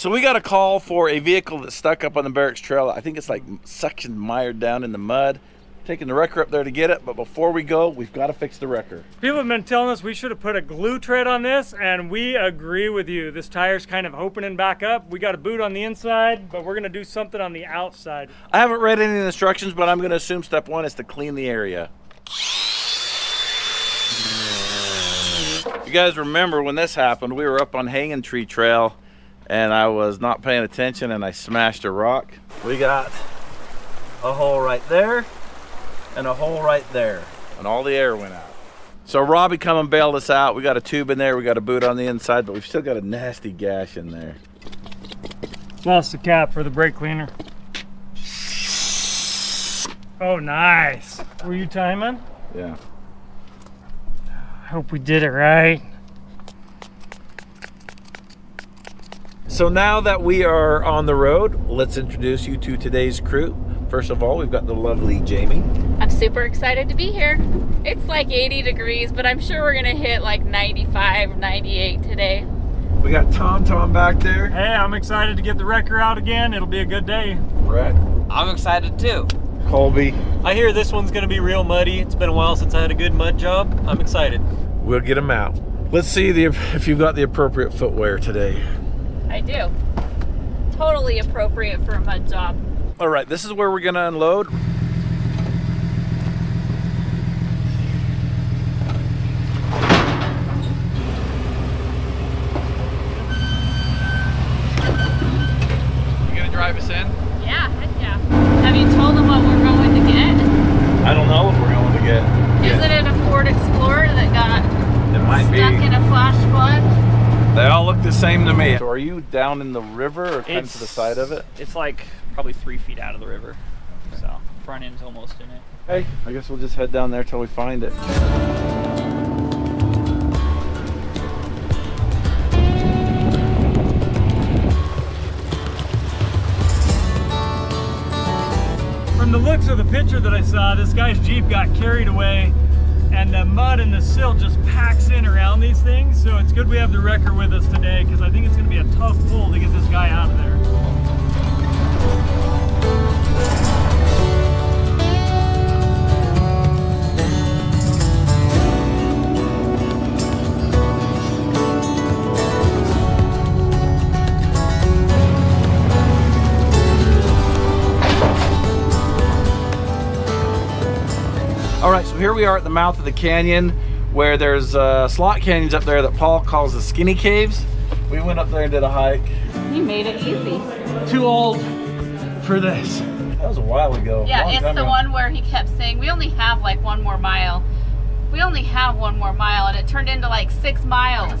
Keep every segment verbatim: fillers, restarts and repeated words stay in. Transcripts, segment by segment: So we got a call for a vehicle that's stuck up on the barracks trail. I think it's like suctioned, mired down in the mud. Taking the wrecker up there to get it, but before we go, we've got to fix the wrecker. People have been telling us we should have put a glue tread on this, and we agree with you. This tire's kind of opening back up. We got a boot on the inside, but we're gonna do something on the outside. I haven't read any instructions, but I'm gonna assume step one is to clean the area. You guys remember when this happened, we were up on Hanging Tree Trail, and I was not paying attention, and I smashed a rock. We got a hole right there, and a hole right there, and all the air went out. So Robbie come and bailed us out. We got a tube in there, we got a boot on the inside, but we've still got a nasty gash in there. Lost the cap for the brake cleaner. Oh, nice. Were you timing? Yeah. I hope we did it right. So now that we are on the road, let's introduce you to today's crew. First of all, we've got the lovely Jamie. I'm super excited to be here. It's like eighty degrees, but I'm sure we're gonna hit like ninety-five, ninety-eight today. We got Tom Tom back there. Hey, I'm excited to get the wrecker out again. It'll be a good day. Brett. I'm excited too. Colby. I hear this one's gonna be real muddy. It's been a while since I had a good mud job. I'm excited. We'll get them out. Let's see the, if you've got the appropriate footwear today. I do. Totally appropriate for a mud job. All right, this is where we're gonna unload. You gonna drive us in? Yeah, heck yeah. Have you told them what we're going to get? I don't know what we're going to get. Isn't it a Ford Explorer that got it might stuck be. in a flash flood? They all look the same to me. So are you down in the river or kind it's, of to the side of it? It's like probably three feet out of the river. Okay. So front end's almost in it. Hey, I guess we'll just head down there till we find it. From the looks of the picture that I saw, this guy's Jeep got carried away, and the mud and the silt just packs in around these things, so it's good we have the wrecker with us today, because I think it's going to be a tough pull to get this guy out of there. All right, so here we are at the mouth of the canyon where there's uh, slot canyons up there that Paul calls the skinny caves. We went up there and did a hike. You made it easy. Too old for this. That was a while ago. Yeah, it's the ago. one where he kept saying, we only have like one more mile. We only have one more mile, and it turned into like six miles.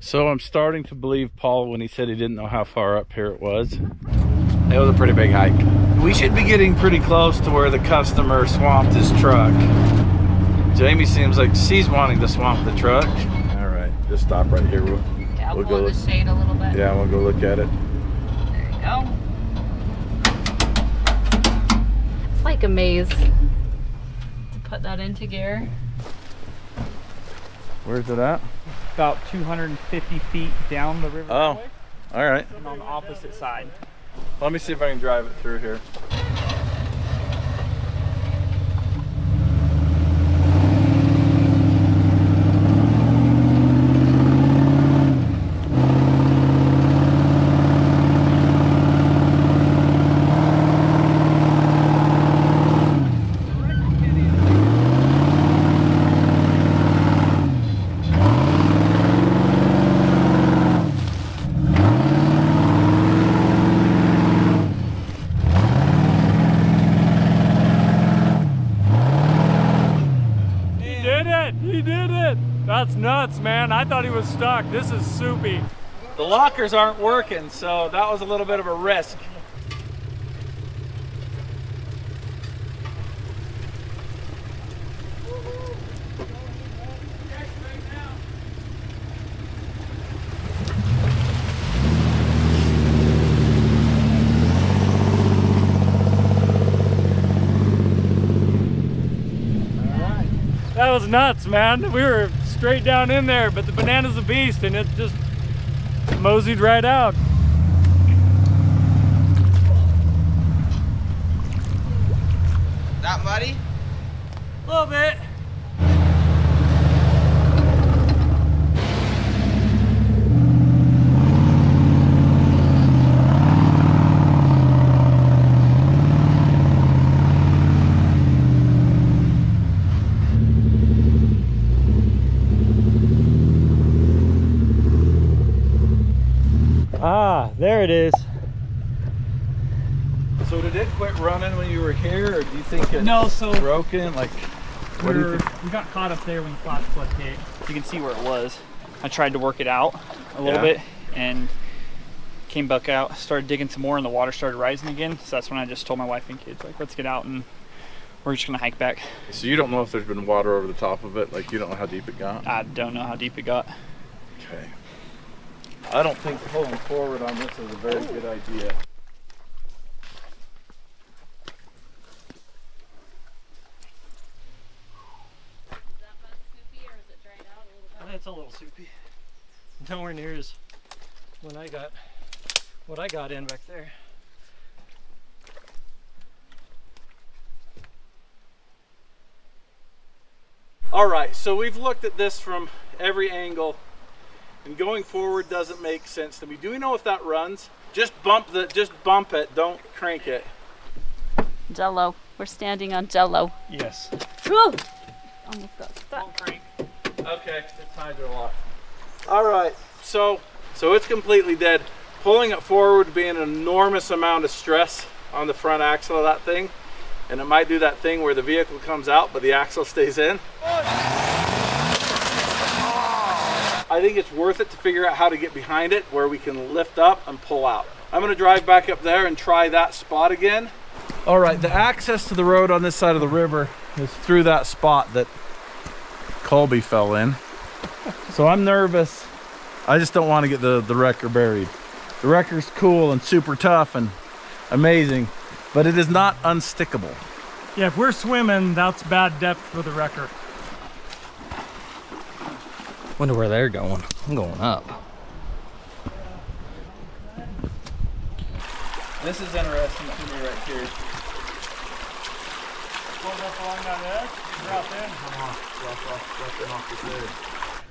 So I'm starting to believe Paul when he said he didn't know how far up here it was. It was a pretty big hike. We should be getting pretty close to where the customer swamped his truck. Jamie seems like she's wanting to swamp the truck. All right, just stop right here. We'll, yeah, we'll pull go in the shade a little bit. Yeah, we'll go look at it. There you go. It's like a maze. To put that into gear. Where's it at? About two hundred fifty feet down the river. Oh, all right. I'm on the opposite side. Let me see if I can drive it through here. That's nuts, man. I thought he was stuck. This is soupy. The lockers aren't working, so that was a little bit of a risk. That was nuts, man. We were straight down in there, but the banana's a beast, and it just moseyed right out. Not muddy? A little bit. Ah, there it is. So did it quit running when you were here, or do you think it's no, so broken? Like, what do you think? We got caught up there when the flat flipped it. You can see where it was. I tried to work it out a little yeah. bit and came back out, started digging some more, and the water started rising again. So that's when I just told my wife and kids, like, let's get out and we're just gonna hike back. So you don't know if there's been water over the top of it? Like, you don't know how deep it got? I don't know how deep it got. Okay. I don't think pulling forward on this is a very good idea. It's a little soupy. Nowhere near as when I got what I got in back there. All right, so we've looked at this from every angle, and going forward doesn't make sense to me. Do we know if that runs? Just bump the, just bump it. Don't crank it. Jello. We're standing on Jello. Yes. Woo! Almost got stuck. Don't crank. Okay, it's time to lock. All right, so so it's completely dead. Pulling it forward would be an enormous amount of stress on the front axle of that thing, and it might do that thing where the vehicle comes out but the axle stays in. I think it's worth it to figure out how to get behind it where we can lift up and pull out. I'm going to drive back up there and try that spot again. All right, the access to the road on this side of the river is through that spot that Colby fell in. So I'm nervous. I just don't want to get the, the wrecker buried. The wrecker's cool and super tough and amazing, but it is not unstickable. Yeah, if we're swimming, that's bad depth for the wrecker. Wonder where they're going. I'm going up. This is interesting to me right here.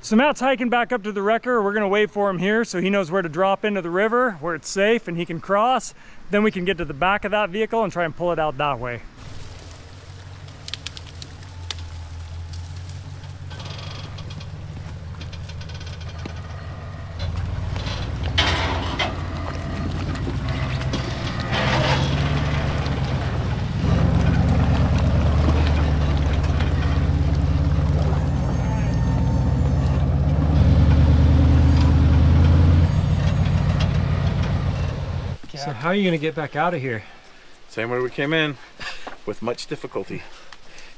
So Matt's hiking back up to the wrecker. We're gonna wait for him here so he knows where to drop into the river, where it's safe and he can cross. Then we can get to the back of that vehicle and try and pull it out that way. So how are you gonna get back out of here? Same way we came in, with much difficulty.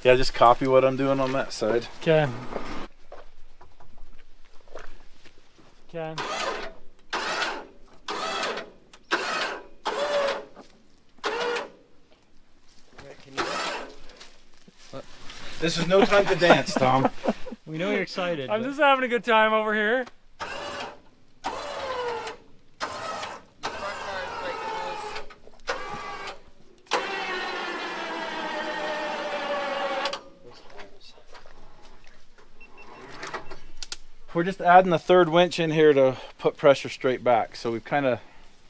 Yeah, just copy what I'm doing on that side. Okay. Okay. This is no time to dance, Tom. We know you're excited. I'm but... just having a good time over here. We're just adding a third winch in here to put pressure straight back. So we've kind of,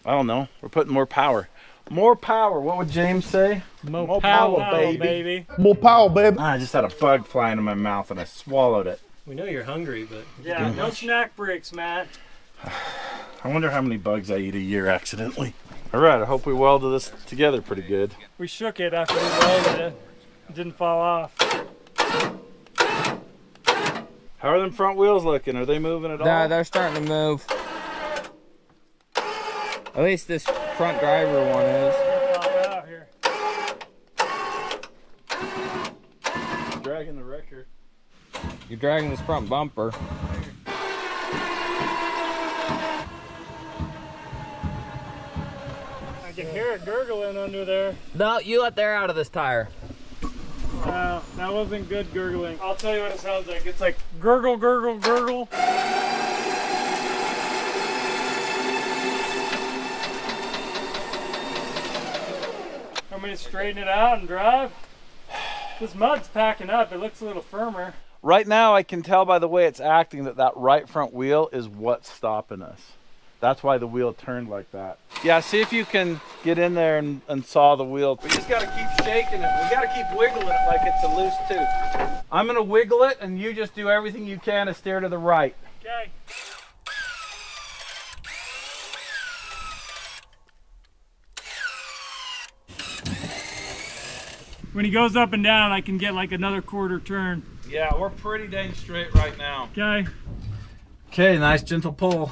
I don't know, we're putting more power. More power, what would James say? More, more power, power baby. baby. More power, baby. I just had a bug flying in my mouth and I swallowed it. We know you're hungry, but. Yeah, no snack breaks, Matt. I wonder how many bugs I eat a year accidentally. All right, I hope we welded this together pretty good. We shook it after we welded it. It didn't fall off. How are them front wheels looking? Are they moving at all? Nah, they're starting to move. At least this front driver one is. You're dragging the wrecker. You're dragging this front bumper. I can hear it gurgling under there. No, you let the air out of this tire. Wow, that wasn't good gurgling. I'll tell you what it sounds like. It's like gurgle, gurgle, gurgle. I'm going to straighten it out and drive. This mud's packing up. It looks a little firmer. Right now, I can tell by the way it's acting that that right front wheel is what's stopping us. That's why the wheel turned like that. Yeah, see if you can get in there and, and saw the wheel. We just gotta keep shaking it. We gotta keep wiggling it like it's a loose tooth. I'm gonna wiggle it and you just do everything you can to steer to the right. Okay. When he goes up and down, I can get like another quarter turn. Yeah, we're pretty dang straight right now. Okay. Okay, nice gentle pull.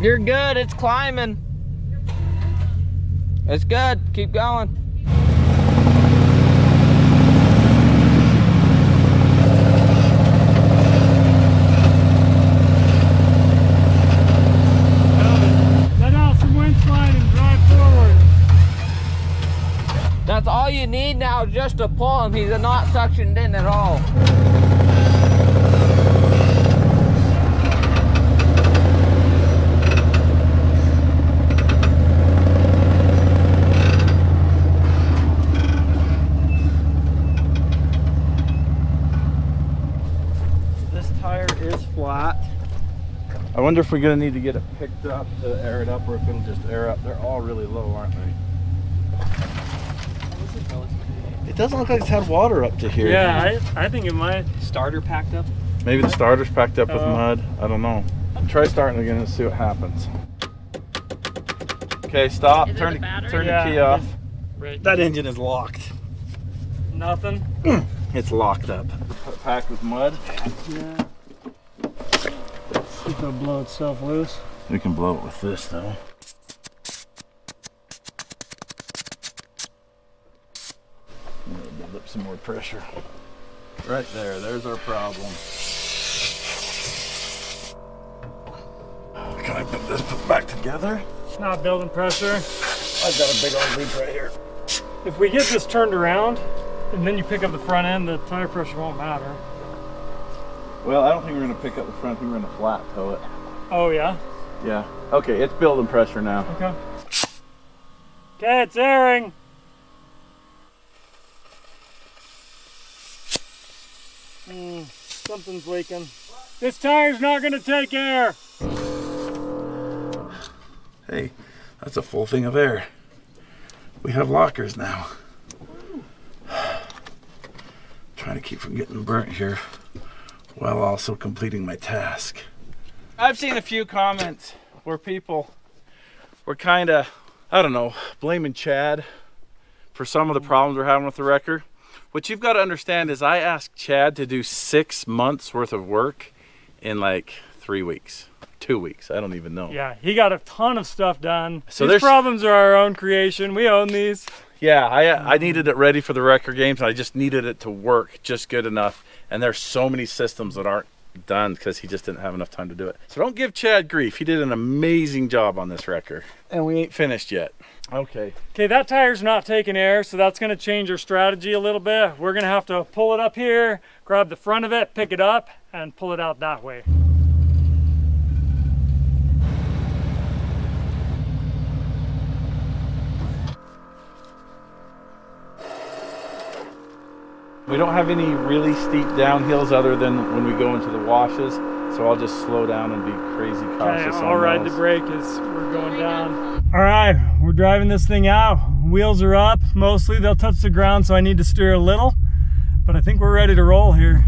You're good, it's climbing. It's good, keep going. Let out some wind slide and drive forward. That's all you need now, just to pull him. He's not suctioned in at all. I wonder if we're gonna need to get it picked up to air it up, or if it'll just air up. They're all really low, aren't they? It doesn't look like it's had water up to here. Yeah, I, I think it might. Starter packed up? Maybe the starter's packed up uh, with mud. I don't know. Try starting again and see what happens. Okay, stop. Turn the, the turn yeah, the key off. Right. That engine is locked. Nothing? It's locked up. Packed with mud? Yeah. It's gonna blow itself loose. We can blow it with this though. Build up some more pressure. Right there, there's our problem. Can I put this put back together? Not building pressure. I've got a big old leak right here. If we get this turned around and then you pick up the front end, the tire pressure won't matter. Well, I don't think we're going to pick up the front. I think we're going to flat tow it. Oh, yeah? Yeah. Okay, it's building pressure now. Okay. Okay, it's airing. Mm, something's leaking. What? This tire's not going to take air. Hey, that's a full thing of air. We have lockers now. Trying to keep from getting burnt here, while also completing my task. I've seen a few comments where people were kind of, I don't know, blaming Chad for some of the problems we're having with the wrecker. What you've got to understand is I asked Chad to do six months worth of work in like three weeks, two weeks, I don't even know. Yeah, he got a ton of stuff done. So these problems are our own creation, we own these. Yeah, I, I needed it ready for the wrecker games, and I just needed it to work just good enough. And there's so many systems that aren't done because he just didn't have enough time to do it. So don't give Chad grief. He did an amazing job on this wrecker. And we ain't finished yet. Okay. Okay, that tire's not taking air, so that's going to change our strategy a little bit. We're going to have to pull it up here, grab the front of it, pick it up, and pull it out that way. We don't have any really steep downhills other than when we go into the washes, so I'll just slow down and be crazy cautious. Okay, I'll ride the brake as we're going down. All right, we're driving this thing out. Wheels are up mostly. They'll touch the ground, so I need to steer a little, but I think we're ready to roll here.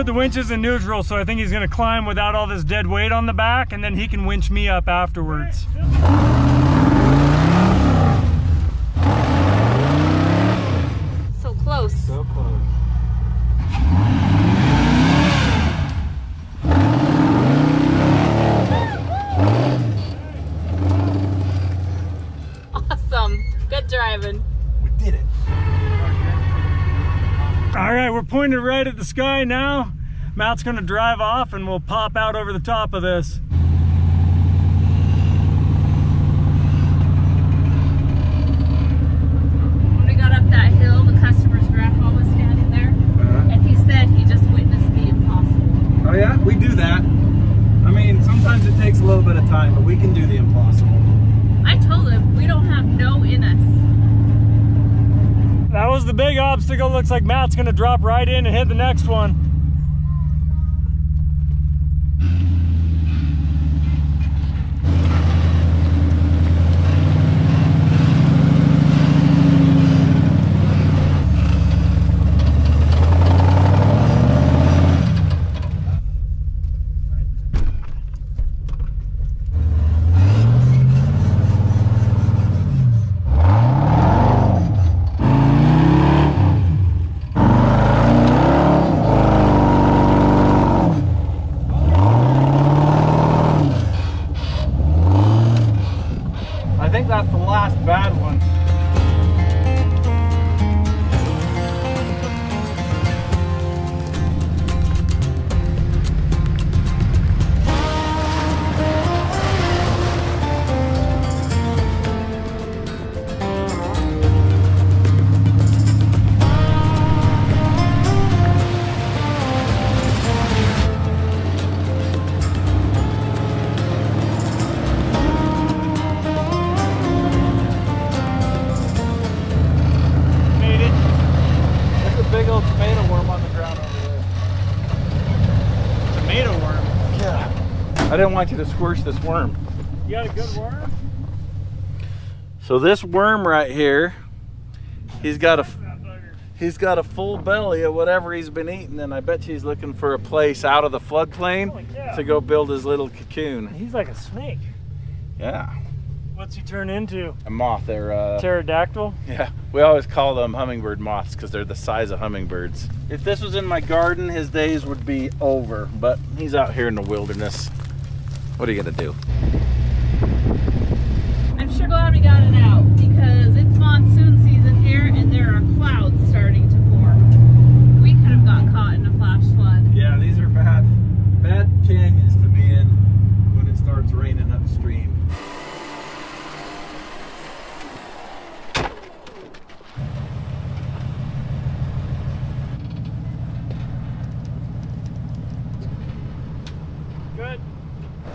put the winches in neutral, so I think he's gonna climb without all this dead weight on the back, and then he can winch me up afterwards. So close. So close. Awesome, good driving. We did it. All right, we're pointed right at the sky now. Matt's gonna drive off and we'll pop out over the top of this. The big obstacle looks like Matt's gonna drop right in and hit the next one. I didn't want you to squish this worm. You got a good worm? So this worm right here, he's got a he's got a full belly of whatever he's been eating, and I bet you he's looking for a place out of the floodplain to go build his little cocoon. He's like a snake. Yeah. What's he turn into? A moth. They're uh, pterodactyl. Yeah. We always call them hummingbird moths because they're the size of hummingbirds. If this was in my garden, his days would be over. But he's out here in the wilderness. What are you gonna do? I'm sure glad we got it out because it's monsoon season here and there are clouds starting to form. We could have got caught in a flash flood. Yeah, these are bad, bad canyons to be in when it starts raining upstream.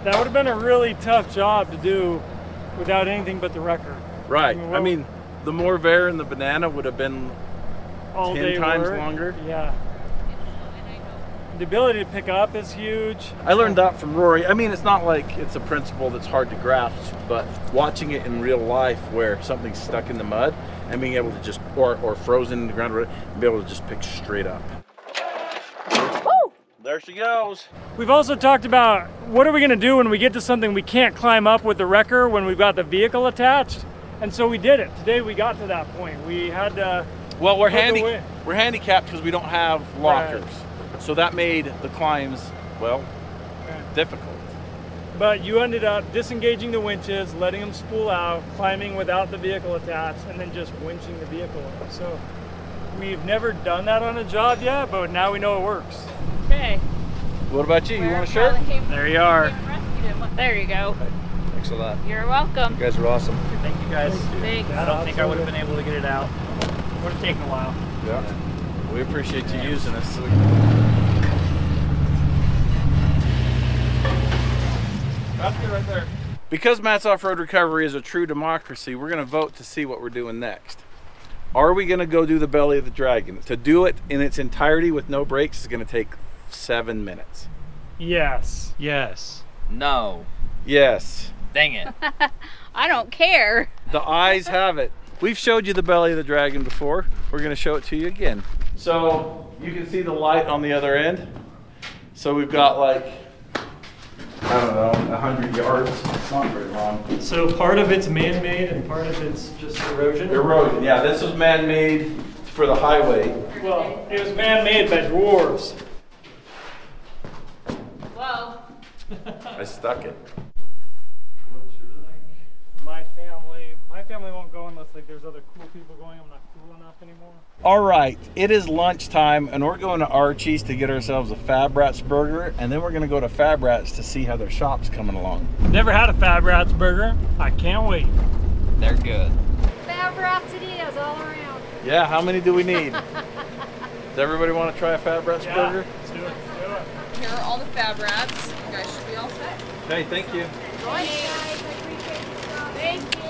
That would have been a really tough job to do without anything but the wrecker. Right. I mean, I mean the morrvair and the banana would have been all ten times longer. Yeah. The ability to pick up is huge. I learned that from Rory. I mean, it's not like it's a principle that's hard to grasp, but watching it in real life where something's stuck in the mud and being able to just, or, or frozen in the ground, and be able to just pick straight up. There she goes. We've also talked about what are we gonna do when we get to something we can't climb up with the wrecker when we've got the vehicle attached, and so we did it. Today we got to that point. We had to. Well, we're, handi we're handicapped because we don't have lockers. Right. So that made the climbs, well, right. difficult. But you ended up disengaging the winches, letting them spool out, climbing without the vehicle attached, and then just winching the vehicle up. So we've never done that on a job yet, but now we know it works. Okay. What about you? Where you want a shirt? There you are. There you go. Thanks a lot. You're welcome. You guys are awesome. Thank you guys. Thanks. I don't think I would have been able to get it out. It would have taken a while. Yeah. We appreciate you yeah. using us. That's good right there. Because Matt's Off Road Recovery is a true democracy, we're going to vote to see what we're doing next. Are we gonna go do the belly of the dragon? To do it in its entirety with no breaks is gonna take seven minutes. Yes. Yes. No. Yes. Dang it. I don't care. The eyes have it. We've showed you the belly of the dragon before. We're gonna show it to you again. So you can see the light on the other end. So we've got like, I don't know, a hundred yards. It's not very long. So part of it's man-made and part of it's just erosion? Erosion, yeah. This was man-made for the highway. Well, it was man-made by dwarves. Whoa. I stuck it. My family, my family won't go unless like there's other cool people going. I'm not cool enough anymore. All right, it is lunchtime and we're going to Archie's to get ourselves a Fab Rats burger, and then we're gonna go to Fab Rats to see how their shop's coming along. I've never had a Fab Rats burger. I can't wait. They're good. Fab Rats it is all around. Yeah, how many do we need? Does everybody want to try a Fab Rats yeah. burger? Let's do it. Let's do it. Here are all the Fab Rats. You guys should be all set. Hey, thank you. Enjoy. Thank you.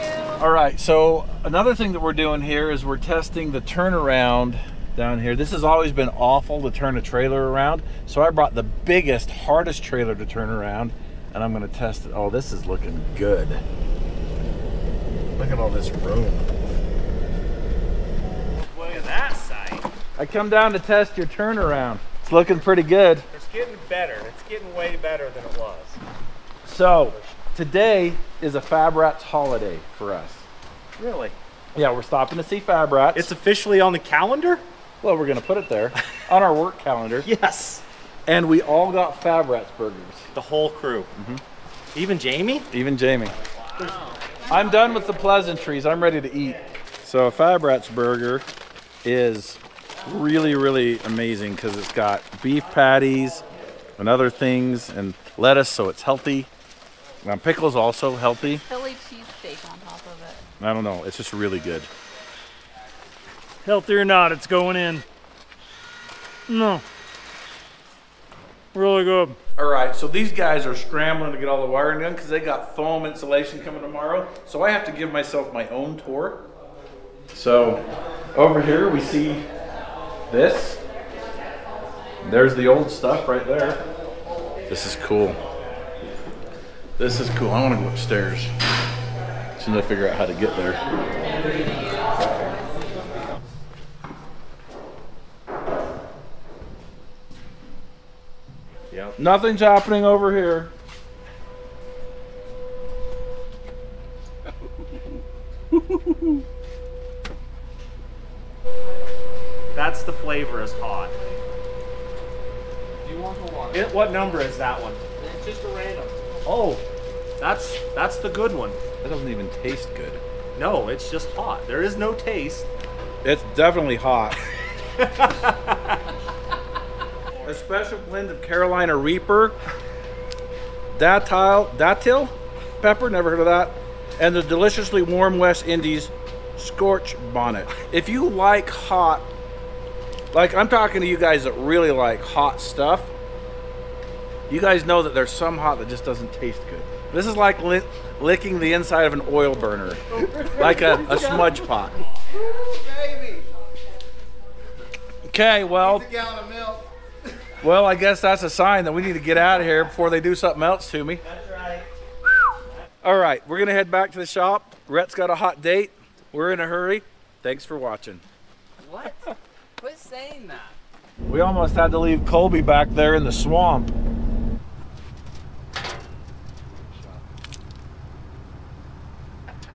All right, so another thing that we're doing here is we're testing the turnaround down here. This has always been awful to turn a trailer around, so I brought the biggest, hardest trailer to turn around, and I'm gonna test it. Oh, this is looking good. Look at all this room. Look at that sight. I come down to test your turnaround. It's looking pretty good. It's getting better. It's getting way better than it was. So, today is a Fab Rats holiday for us. Really? Yeah, we're stopping to see Fab Rats. It's officially on the calendar? Well, we're gonna put it there. On our work calendar. Yes. And we all got Fab Rats burgers. The whole crew. Mm-hmm. Even Jamie? Even Jamie. Wow. I'm done with the pleasantries. I'm ready to eat. So a Fab Rats burger is really, really amazing because it's got beef patties and other things and lettuce, so it's healthy. Now, pickles also healthy. Philly cheesesteak on top of it. I don't know, it's just really good. Healthy or not, it's going in. No. Really good. All right, so these guys are scrambling to get all the wiring done because they got foam insulation coming tomorrow. So I have to give myself my own tour. So over here we see this. There's the old stuff right there. This is cool. This is cool. I want to go upstairs as soon as I figure out how to get there. Yep. Nothing's happening over here. That's the flavor is hot. Do you want the water? It, what number is that one? It's just a random. Oh, that's that's the good one. That doesn't even taste good. No, it's just hot. There is no taste. It's definitely hot. A special blend of Carolina Reaper, datil, datil pepper, never heard of that, and the deliciously warm West Indies scorch bonnet. If you like hot, like I'm talking to you guys that really like hot stuff, you guys know that there's some hot that just doesn't taste good. This is like li licking the inside of an oil burner, like a, a smudge pot. Baby. Okay, well, a gallon of milk. Well, I guess that's a sign that we need to get out of here before they do something else to me. That's right. All right, we're gonna head back to the shop. Rhett's got a hot date. We're in a hurry. Thanks for watching. What? Quit saying that. We almost had to leave Colby back there in the swamp.